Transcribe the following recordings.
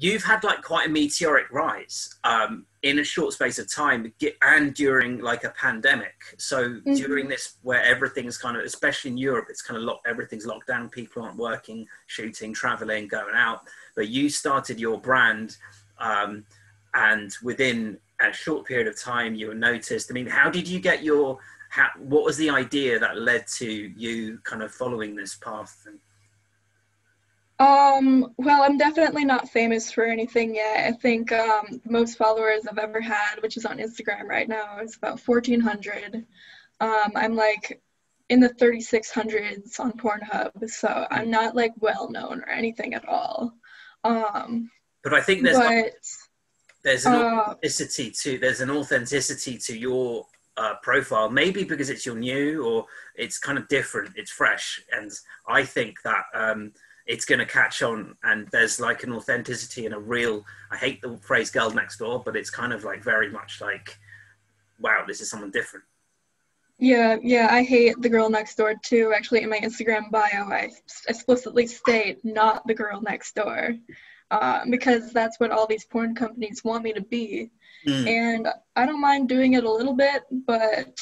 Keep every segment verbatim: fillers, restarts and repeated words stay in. you've had like quite a meteoric rise um, in a short space of time, and during like a pandemic. So mm-hmm. during this, where everything's kind of, especially in Europe, it's kind of locked, everything's locked down. People aren't working, shooting, traveling, going out, but you started your brand um, and within a short period of time you were noticed. I mean, how did you get your, how, what was the idea that led to you kind of following this path? And, Um, well, I'm definitely not famous for anything yet. I think um, the most followers I've ever had, which is on Instagram right now, is about fourteen hundred. Um, I'm like in the thirty-six hundreds on Pornhub, so I'm not like well known or anything at all. Um, but I think there's but, like, there's an uh, authenticity to there's an authenticity to your uh, profile, maybe because it's your new or it's kind of different, it's fresh, and I think that. Um, it's going to catch on, and there's like an authenticity and a real, I hate the phrase girl next door, but it's kind of like very much like, wow, this is someone different. Yeah, yeah, I hate the girl next door too. Actually, in my Instagram bio, I explicitly state not the girl next door uh, because that's what all these porn companies want me to be. Mm. And I don't mind doing it a little bit, but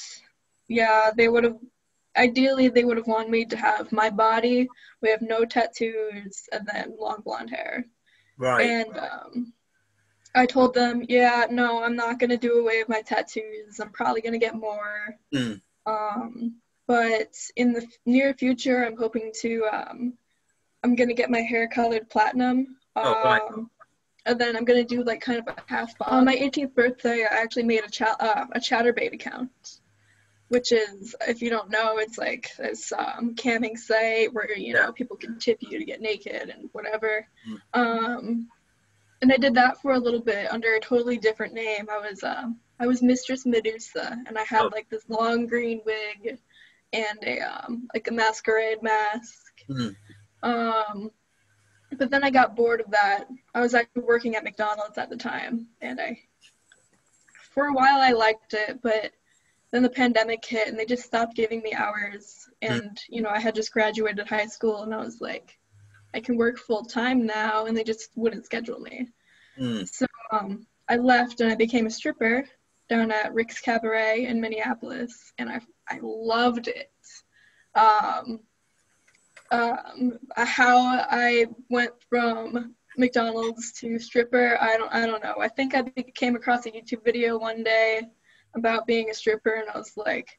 yeah, they would have, ideally, they would have wanted me to have my body. We have no tattoos, and then long blonde hair. Right. And um, I told them, yeah, no, I'm not going to do away with my tattoos. I'm probably going to get more. Mm. Um, but in the near future, I'm hoping to, um, I'm going to get my hair colored platinum. Oh, um, right. And then I'm going to do like kind of a half bob. On my eighteenth birthday, I actually made a, cha uh, a Chatterbait account. Which is, if you don't know, it's like this um, camming site where, you know, people can tip you to get naked and whatever. Mm. Um, and I did that for a little bit under a totally different name. I was um, I was Mistress Medusa, and I had oh. like this long green wig and a um, like a masquerade mask. Mm. Um, but then I got bored of that. I was actually working at McDonald's at the time, and I for a while I liked it, but then the pandemic hit and they just stopped giving me hours. And, you know, I had just graduated high school and I was like, I can work full time now. And they just wouldn't schedule me. Mm. So um, I left and I became a stripper down at Rick's Cabaret in Minneapolis. And I, I loved it. Um, um, how I went from McDonald's to stripper, I don't, I don't know. I think I came across a YouTube video one day about being a stripper, and I was like,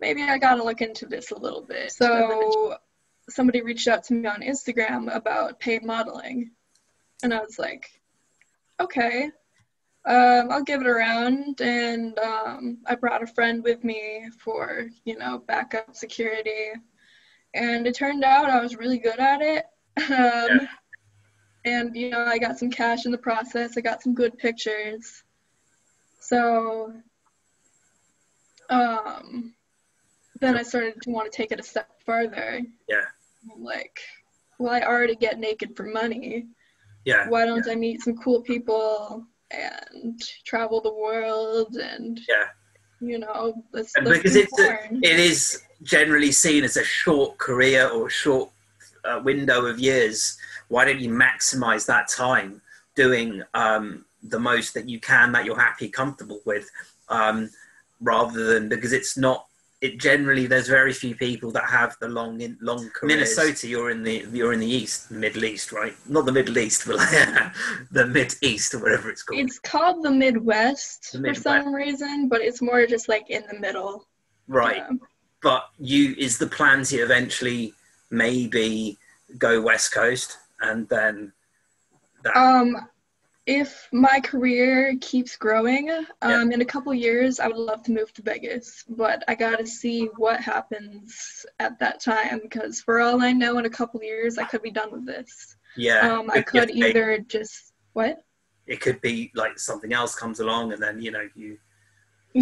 maybe I gotta look into this a little bit. So somebody reached out to me on Instagram about paid modeling, and I was like, okay, um, I'll give it a round. And um, I brought a friend with me for, you know, backup security, and it turned out I was really good at it. um, yeah. And you know, I got some cash in the process. I got some good pictures. So Um, then I started to want to take it a step further. Yeah. Like, well, I already get naked for money. Yeah. Why don't yeah. I meet some cool people and travel the world and, yeah. you know, let's, and let's because do it's a, it is generally seen as a short career or a short uh, window of years. Why don't you maximize that time doing um, the most that you can, that you're happy, comfortable with? Um, rather than, because it's not, it generally, there's very few people that have the long, in, long careers. Minnesota, you're in the, you're in the East, Middle East, right? Not the Middle East, but like, the Mid East or whatever it's called. It's called the Midwest, the Midwest for some reason, but it's more just like in the middle. Right. Yeah. But you, is the plan to eventually maybe go West Coast and then that? Um, If my career keeps growing, um, yeah. in a couple years, I would love to move to Vegas, but I gotta see what happens at that time, because for all I know, in a couple years, I could be done with this. Yeah. Um, I could yeah. either just, what? It could be like something else comes along and then, you know, you.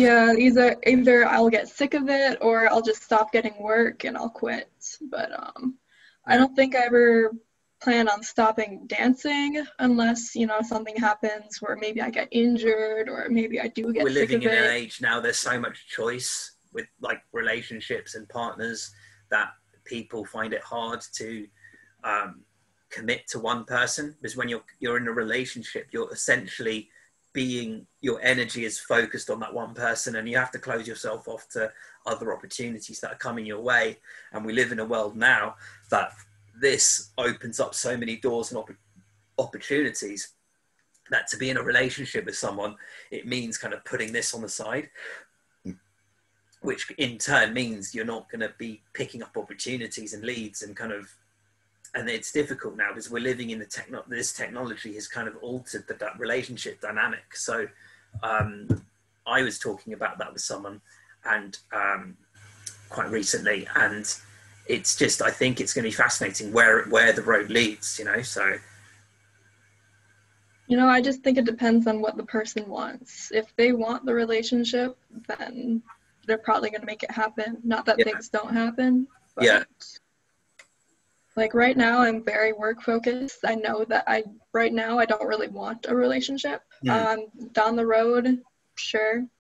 Yeah, either, either I'll get sick of it or I'll just stop getting work and I'll quit. But um, I don't think I ever plan on stopping dancing unless, you know, something happens where maybe I get injured or maybe I do get We're sick living of in it. An age now, there's so much choice with like relationships and partners that people find it hard to um, commit to one person, because when you're you're in a relationship, you're essentially being, your energy is focused on that one person, and you have to close yourself off to other opportunities that are coming your way. And we live in a world now that this opens up so many doors and op- opportunities that to be in a relationship with someone, it means kind of putting this on the side, which in turn means you're not going to be picking up opportunities and leads and kind of, and it's difficult now because we're living in the techno, this technology has kind of altered the, that relationship dynamic. So um, I was talking about that with someone and um, quite recently, and it's just, I think it's going to be fascinating where, where the road leads, you know, so. You know, I just think it depends on what the person wants. If they want the relationship, then they're probably going to make it happen. Not that yeah. things don't happen. But yeah. Like right now, I'm very work focused. I know that I, right now, I don't really want a relationship. Mm. Um, down the road, sure.